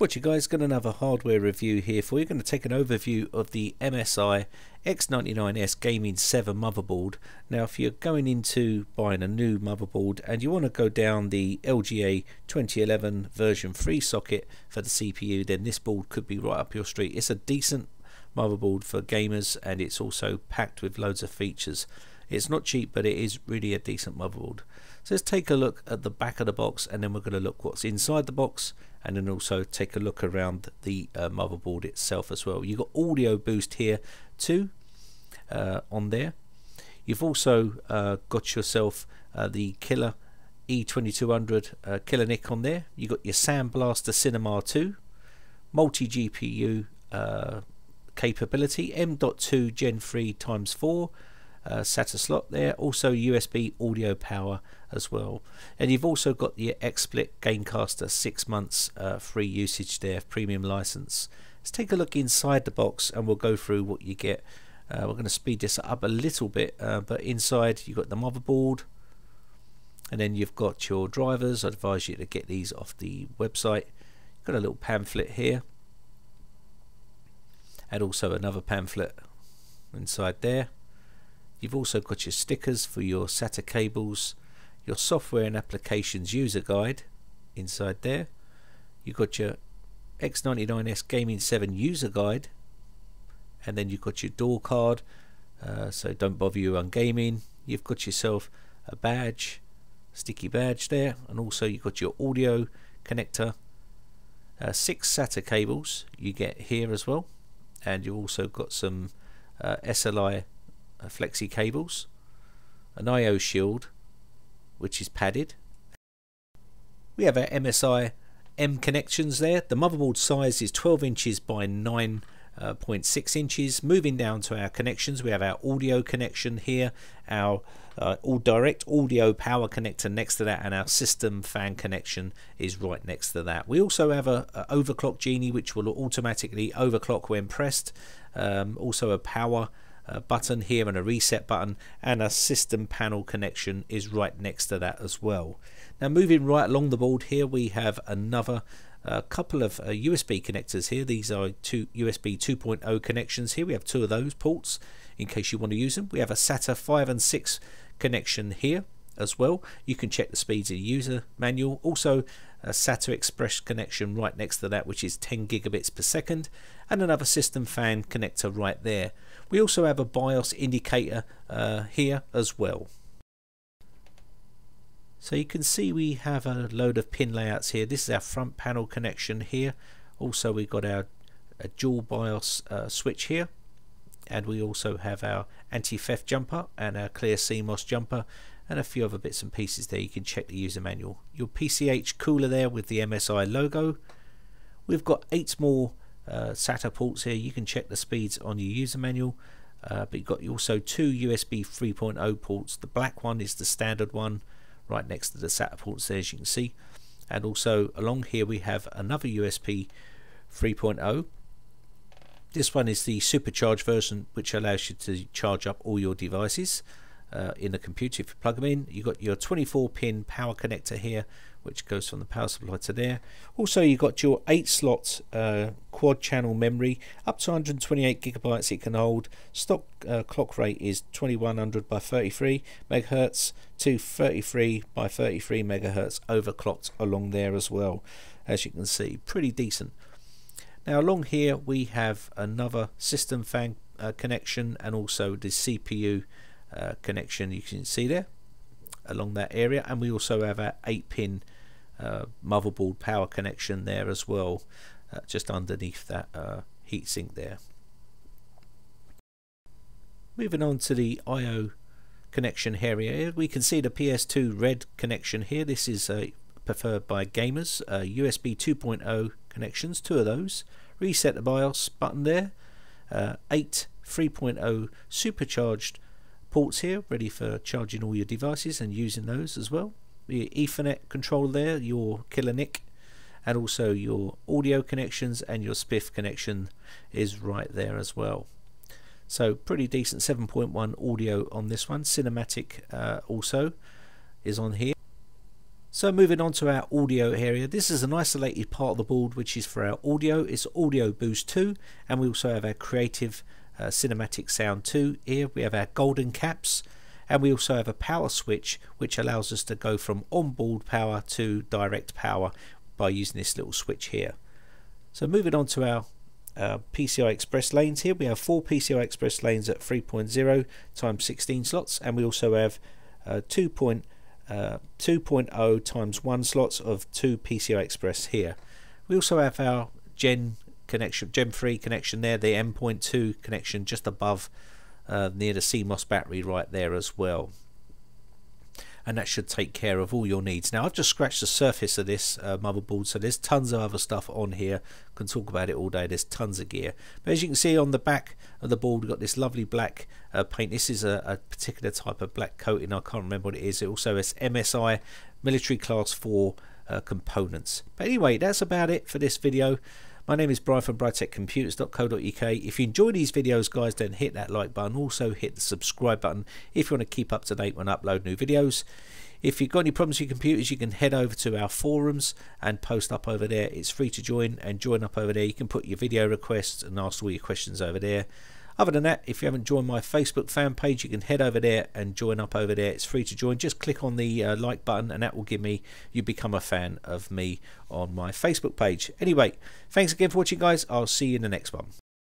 What you guys, got another hardware review here for you. Going to take an overview of the MSI X99S Gaming 7 motherboard. Now if you're going into buying a new motherboard and you want to go down the LGA 2011 version 3 socket for the CPU, then this board could be right up your street. It's a decent motherboard for gamers and it's also packed with loads of features. It's not cheap, but it is really a decent motherboard. So let's take a look at the back of the box, and then we're going to look what's inside the box, and then also take a look around the motherboard itself as well. You've got Audio Boost here too on there. You've also got yourself the Killer E2200 Killer NIC on there. You've got your Sound Blaster Cinema 2, multi-GPU capability, M.2 Gen 3x4. SATA slot there, also USB audio power as well, and you've also got the XSplit Gamecaster 6 months free usage there, premium license. Let's take a look inside the box and we'll go through what you get. We're going to speed this up a little bit, but inside you've got the motherboard, and then you've got your drivers. I advise you to get these off the website. Got a little pamphlet here and also another pamphlet inside there. You've also got your stickers for your SATA cables, your software and applications user guide inside there. You've got your X99S Gaming 7 user guide, and then you've got your door card, so don't bother you on gaming. You've got yourself a badge, sticky badge there, and also you've got your audio connector, 6 SATA cables you get here as well, and you've also got some SLI flexi cables, an IO shield which is padded. We have our MSI M connections there. The motherboard size is 12 inches by 9.6 inches. Moving down to our connections, we have our audio connection here, our all direct audio power connector next to that, and our system fan connection is right next to that. We also have a overclock genie which will automatically overclock when pressed, also a power button here and a reset button, and a system panel connection is right next to that as well. Now moving right along the board here, we have another couple of USB connectors here. These are two USB 2.0 connections here. We have two of those ports in case you want to use them. We have a SATA 5 and 6 connection here as well. You can check the speeds in the user manual. Also a SATA Express connection right next to that, which is 10 gigabits per second, and another system fan connector right there. We also have a BIOS indicator here as well. So you can see we have a load of pin layouts here. This is our front panel connection here. Also we've got our dual BIOS switch here, and we also have our anti-theft jumper and our clear CMOS jumper, and a few other bits and pieces there. You can check the user manual. Your PCH cooler there with the MSI logo. We've got 8 more SATA ports here. You can check the speeds on your user manual, but you've got also 2 USB 3.0 ports. The black one is the standard one right next to the SATA ports there, as you can see, and also along here we have another USB 3.0. This one is the supercharged version, which allows you to charge up all your devices in the computer if you plug them in. You've got your 24-pin power connector here, which goes from the power supply to there. Also you've got your 8-slot quad channel memory, up to 128 gigabytes it can hold. Stock clock rate is 2100 by 33 megahertz to 33 by 33 megahertz overclocked along there as well, as you can see. Pretty decent. Now along here we have another system fan connection, and also the CPU connection you can see there along that area, and we also have our 8-pin motherboard power connection there as well, just underneath that heatsink there. Moving on to the IO connection area, we can see the PS2 red connection here. This is preferred by gamers. USB 2.0 connections, 2 of those. Reset the BIOS button there. 8 3.0 supercharged ports here, ready for charging all your devices and using those as well. Your Ethernet control there, your Killer NIC, and also your audio connections, and your SPIF connection is right there as well. So pretty decent. 7.1 audio on this one. Cinematic also is on here. So moving on to our audio area, this is an isolated part of the board which is for our audio. It's Audio Boost 2, and we also have our Creative Cinematic Sound 2 here. We have our golden caps, and we also have a power switch which allows us to go from onboard power to direct power by using this little switch here. So moving on to our PCI Express lanes here, we have 4 PCI Express lanes at 3.0 × 16 slots, and we also have 2.0 × 1 slots of 2 PCI Express here. We also have our Gen connection, Gen 3 connection there, the M.2 connection just above near the CMOS battery right there as well. And that should take care of all your needs. Now I've just scratched the surface of this motherboard, so there's tons of other stuff on here. Can talk about it all day, there's tons of gear. But as you can see on the back of the board, we've got this lovely black paint. This is a particular type of black coating, I can't remember what it is. It also has MSI military class 4 components. But anyway, that's about it for this video. My name is Brian from briteccomputers.co.uk. If you enjoy these videos, guys, then hit that like button. Also hit the subscribe button if you want to keep up to date when I upload new videos. If you've got any problems with your computers, you can head over to our forums and post up over there. It's free to join, and join up over there. You can put your video requests and ask all your questions over there. Other than that, if you haven't joined my Facebook fan page, you can head over there and join up over there. It's free to join. Just click on the like button, and that will give me, you become a fan of me on my Facebook page. Anyway, thanks again for watching, guys. I'll see you in the next one.